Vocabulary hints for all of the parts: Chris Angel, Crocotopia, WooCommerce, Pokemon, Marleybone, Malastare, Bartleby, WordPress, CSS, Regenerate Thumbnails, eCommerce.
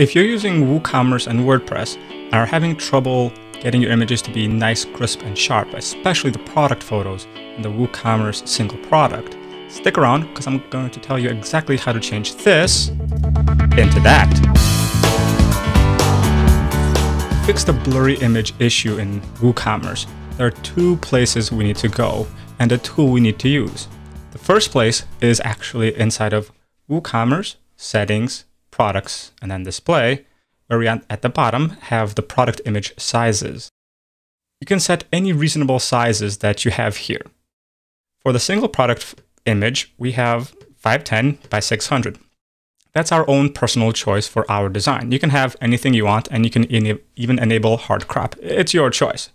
If you're using WooCommerce and WordPress and are having trouble getting your images to be nice, crisp, and sharp, especially the product photos in the WooCommerce single product, stick around because I'm going to tell you exactly how to change this into that. Fix the blurry image issue in WooCommerce. There are two places we need to go and a tool we need to use. The first place is actually inside of WooCommerce, Settings, Products, and then Display, where we at the bottom have the product image sizes. You can set any reasonable sizes that you have here. For the single product image, we have 510 by 600. That's our own personal choice for our design. You can have anything you want, and you can even enable hard crop. It's your choice.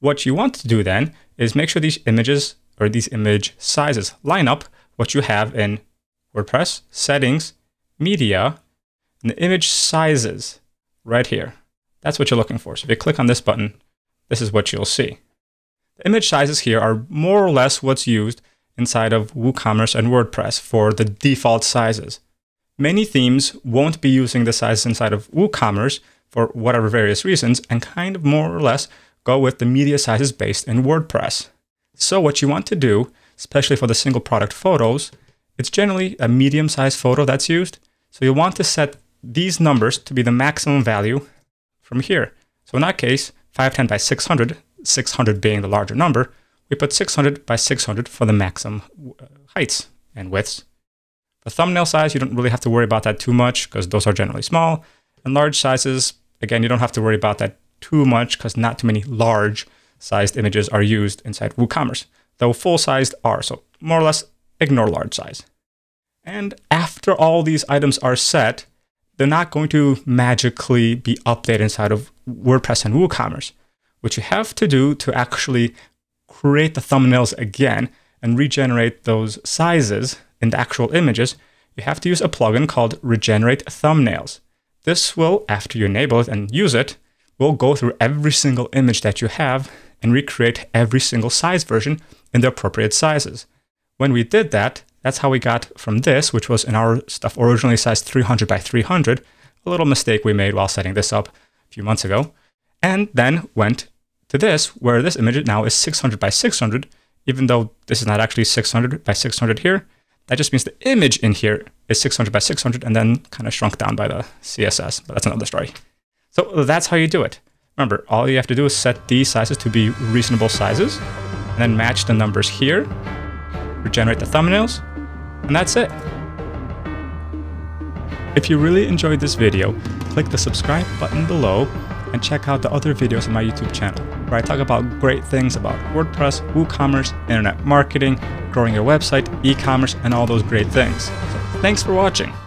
What you want to do then is make sure these images or these image sizes line up what you have in WordPress, Settings, Media, and the image sizes right here. That's what you're looking for. So if you click on this button, this is what you'll see. The image sizes here are more or less what's used inside of WooCommerce and WordPress for the default sizes. Many themes won't be using the sizes inside of WooCommerce for whatever various reasons, and kind of more or less go with the media sizes based in WordPress. So what you want to do, especially for the single product photos, it's generally a medium-sized photo that's used. So you'll want to set these numbers to be the maximum value from here. So in that case, 510 by 600, 600 being the larger number, we put 600 by 600 for the maximum heights and widths. For thumbnail size, you don't really have to worry about that too much because those are generally small. And large sizes, again, you don't have to worry about that too much because not too many large-sized images are used inside WooCommerce, though full-sized are, so more or less ignore large size. And after all these items are set, they're not going to magically be updated inside of WordPress and WooCommerce. What you have to do to actually create the thumbnails again and regenerate those sizes in the actual images, you have to use a plugin called Regenerate Thumbnails. This will, after you enable it and use it, will go through every single image that you have and recreate every single size version in the appropriate sizes. When we did that, that's how we got from this, which was in our stuff originally sized 300 by 300, a little mistake we made while setting this up a few months ago, and then went to this, where this image now is 600 by 600, even though this is not actually 600 by 600 here. That just means the image in here is 600 by 600 and then kind of shrunk down by the CSS, but that's another story. So that's how you do it. Remember, all you have to do is set these sizes to be reasonable sizes, and then match the numbers here, regenerate the thumbnails, and that's it. If you really enjoyed this video, click the subscribe button below and check out the other videos on my YouTube channel, where I talk about great things about WordPress, WooCommerce, internet marketing, growing your website, e-commerce, and all those great things. So thanks for watching.